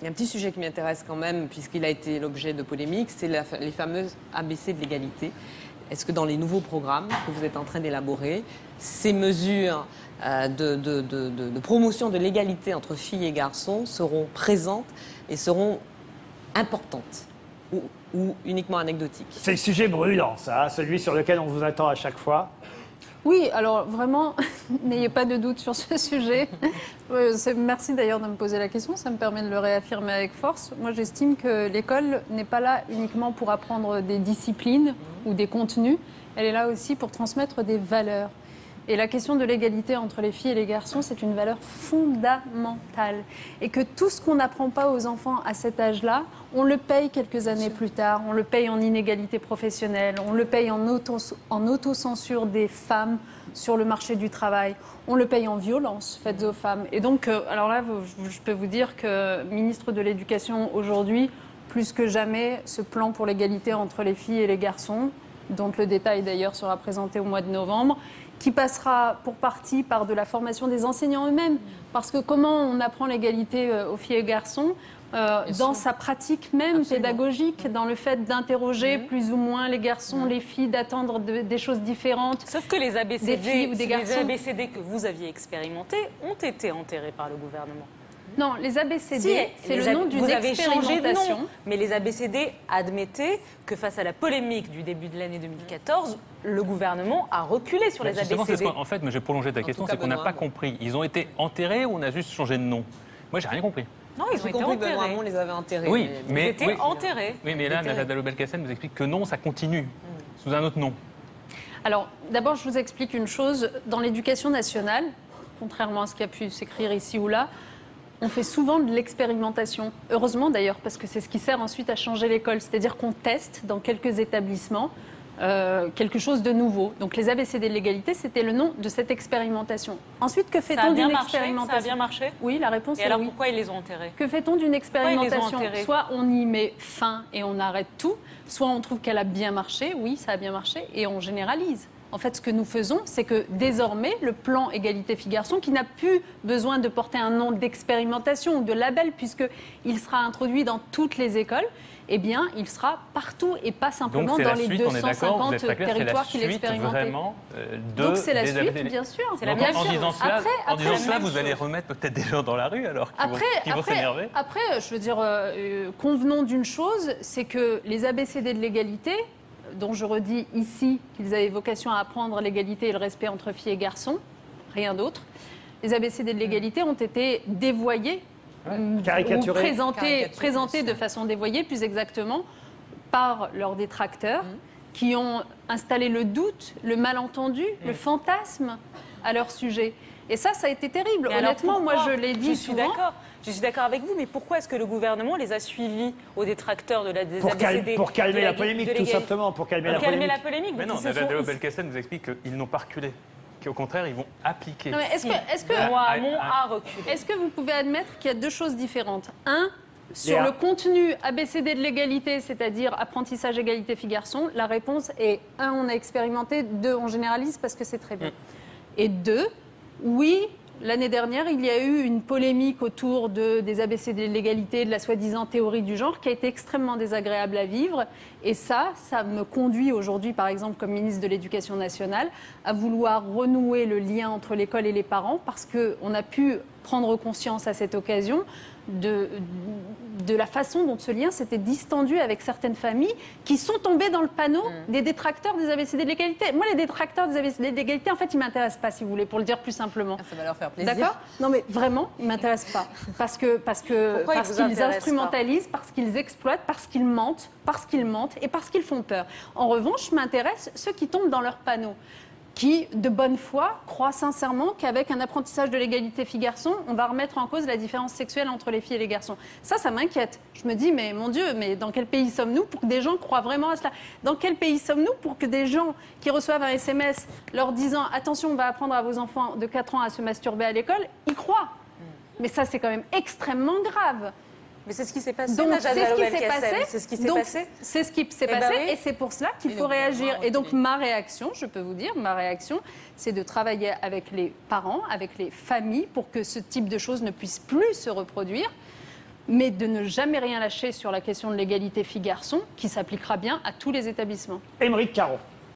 Il y a un petit sujet qui m'intéresse quand même, puisqu'il a été l'objet de polémiques, c'est les fameuses ABC de l'égalité. Est-ce que dans les nouveaux programmes que vous êtes en train d'élaborer, ces mesures de promotion de l'égalité entre filles et garçons seront présentes et seront importantes ou uniquement anecdotiques? C'est le sujet brûlant, ça, celui sur lequel on vous attend à chaque fois. Oui, alors vraiment, n'ayez pas de doute sur ce sujet. Merci d'ailleurs de me poser la question, ça me permet de le réaffirmer avec force. Moi, j'estime que l'école n'est pas là uniquement pour apprendre des disciplines ou des contenus, elle est là aussi pour transmettre des valeurs. Et la question de l'égalité entre les filles et les garçons, c'est une valeur fondamentale. Et que tout ce qu'on n'apprend pas aux enfants à cet âge-là, on le paye quelques années plus tard. On le paye en inégalité professionnelle, on le paye en autocensure des femmes sur le marché du travail. On le paye en violence faite aux femmes. Et donc, alors là, je peux vous dire que ministre de l'Éducation aujourd'hui, plus que jamais, ce plan pour l'égalité entre les filles et les garçons, dont le détail d'ailleurs sera présenté au mois de novembre, qui passera pour partie par de la formation des enseignants eux-mêmes. Parce que comment on apprend l'égalité aux filles et garçons dans sa pratique même pédagogique, dans le fait d'interroger plus ou moins les garçons, les filles, d'attendre des choses différentes. Sauf que les ABCD, des filles ou des garçons. Les ABCD que vous aviez expérimentés ont été enterrés par le gouvernement. Non, les ABCD, si, c'est le nom d'une expérimentation. Mais les ABCD admettaient que face à la polémique du début de l'année 2014, le gouvernement a reculé sur les ABCD. En fait, mais j'ai prolongé ta question, c'est qu'on n'a pas compris. Ils ont été enterrés ou on a juste changé de nom? Moi, j'ai rien compris. Non, ils ont été enterrés. Benoît Hamon les avait enterrés. Oui, mais ils étaient enterrés. Oui, mais là, Najat Vallaud-Belkacem nous explique que non, ça continue sous un autre nom. Alors, d'abord, je vous explique une chose. Dans l'éducation nationale, contrairement à ce qui a pu s'écrire ici ou là, on fait souvent de l'expérimentation. Heureusement d'ailleurs, parce que c'est ce qui sert ensuite à changer l'école. C'est-à-dire qu'on teste dans quelques établissements quelque chose de nouveau. Donc les ABCD de l'égalité, c'était le nom de cette expérimentation. Ensuite, que fait-on d'une expérimentation? Ça a bien marché? Oui, la réponse est oui. Et alors pourquoi ils les ont enterrés? Que fait-on d'une expérimentation? Soit on y met fin et on arrête tout, soit on trouve qu'elle a bien marché, oui, ça a bien marché, et on généralise. En fait, ce que nous faisons, c'est que désormais, le plan égalité filles-garçons, qui n'a plus besoin de porter un nom d'expérimentation ou de label, puisqu'il sera introduit dans toutes les écoles, eh bien, il sera partout et pas simplement dans les 250 territoires qu'il expérimentait. Donc c'est la suite, bien sûr. En disant cela, vous allez remettre peut-être des gens dans la rue, alors qu'ils vont s'énerver. Après, je veux dire, convenons d'une chose, c'est que les ABCD de l'égalité, dont je redis ici qu'ils avaient vocation à apprendre l'égalité et le respect entre filles et garçons, rien d'autre. Les ABCD de l'égalité ont été dévoyés, ou présentés de façon dévoyée, plus exactement, par leurs détracteurs, qui ont installé le doute, le malentendu, le fantasme à leur sujet. Et ça, ça a été terrible. Mais honnêtement, pourquoi, moi, je l'ai dit souvent. Je suis d'accord avec vous, mais pourquoi est-ce que le gouvernement les a suivis aux détracteurs de la ABCD? Pour calmer la polémique, tout simplement. Pour calmer la polémique. Mais non, Najat Vallaud-Belkacem nous explique qu'ils n'ont pas reculé, qu'au contraire, ils vont appliquer. Est-ce que vous pouvez admettre qu'il y a deux choses différentes? Un, sur le contenu ABCD de l'égalité, c'est-à-dire apprentissage égalité filles-garçons, la réponse est 1, on a expérimenté, 2, on généralise parce que c'est très bien. Et 2, oui, l'année dernière, il y a eu une polémique autour des ABCD de l'égalité, de la soi-disant théorie du genre, qui a été extrêmement désagréable à vivre. Et ça me conduit aujourd'hui, par exemple, comme ministre de l'Éducation nationale, à vouloir renouer le lien entre l'école et les parents, parce qu'on a pu prendre conscience à cette occasion de la façon dont ce lien s'était distendu avec certaines familles qui sont tombées dans le panneau des détracteurs des ABCD de l'égalité. Moi, les détracteurs des ABCD de l'égalité, en fait, ils ne m'intéressent pas, si vous voulez, pour le dire plus simplement. Ça va leur faire plaisir. D'accord? Non, mais vraiment, ils ne m'intéressent pas. Parce qu'ils instrumentalisent, parce qu'ils exploitent, parce qu'ils mentent et parce qu'ils font peur. En revanche, m'intéressent ceux qui tombent dans leur panneau, qui, de bonne foi, croient sincèrement qu'avec un apprentissage de l'égalité filles-garçons, on va remettre en cause la différence sexuelle entre les filles et les garçons. Ça m'inquiète. Je me dis, mais mon Dieu, mais dans quel pays sommes-nous pour que des gens croient vraiment à cela? Dans quel pays sommes-nous pour que des gens qui reçoivent un SMS leur disant « Attention, on va apprendre à vos enfants de 4 ans à se masturber à l'école », y croient? Mais ça, c'est quand même extrêmement grave. Mais c'est ce qui s'est passé. Donc c'est ce qui s'est passé. Et c'est pour cela qu'il faut réagir. Et donc ma réaction, je peux vous dire, c'est de travailler avec les parents, avec les familles, pour que ce type de choses ne puisse plus se reproduire. mais de ne jamais rien lâcher sur la question de l'égalité filles-garçons, qui s'appliquera bien à tous les établissements. Aymeric Caron.